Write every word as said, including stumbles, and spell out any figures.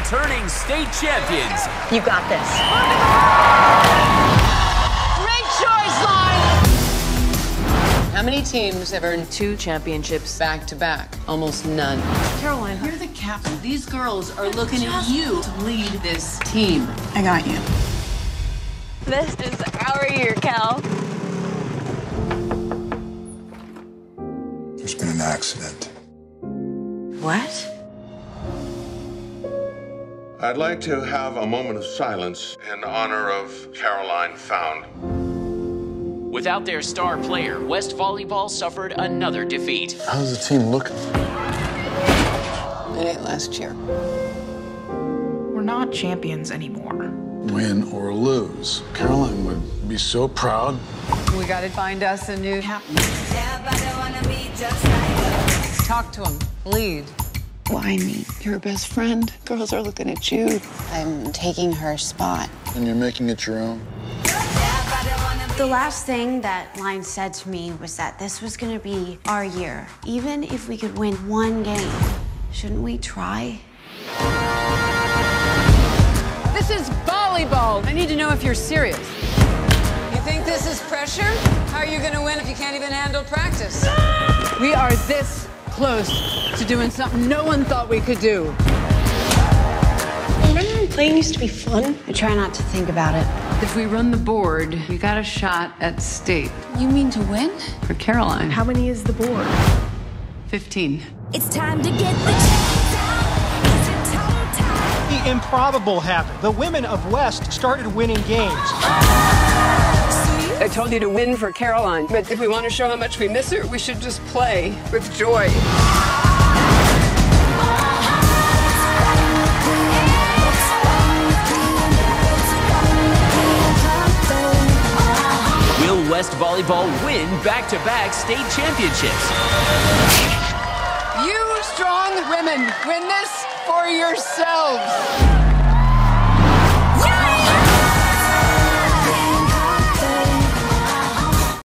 returning state champions. You got this. Great choice, Lon! How many teams have earned two championships back to back? Almost none. Caroline, you're the captain. These girls are looking at you to lead this team. I got you. This is our year, Cal. There's been an accident. What? I'd like to have a moment of silence in honor of Caroline Found. Without their star player, West Volleyball suffered another defeat. How's the team looking? It ain't last year. We're not champions anymore. Win or lose, Caroline would be so proud. We gotta find us a new captain. Talk to him. Lead. Why me? You're her best friend. Girls are looking at you. I'm taking her spot. And you're making it your own? The last thing that Line said to me was that this was gonna be our year. Even if we could win one game, shouldn't we try? This is volleyball. I need to know if you're serious. You think this is pressure? How are you gonna win if you can't even handle practice? We are this close to doing something no one thought we could do. Remember when playing used to be fun? I try not to think about it. If we run the board, you got a shot at state. You mean to win? For Caroline. How many is the board? fifteen. It's time to get the chance. The improbable happened. The women of West started winning games. I told you to win for Caroline, but if we want to show how much we miss her, we should just play with joy. Will West Volleyball win back-to-back state championships? You strong women, win this for yourselves.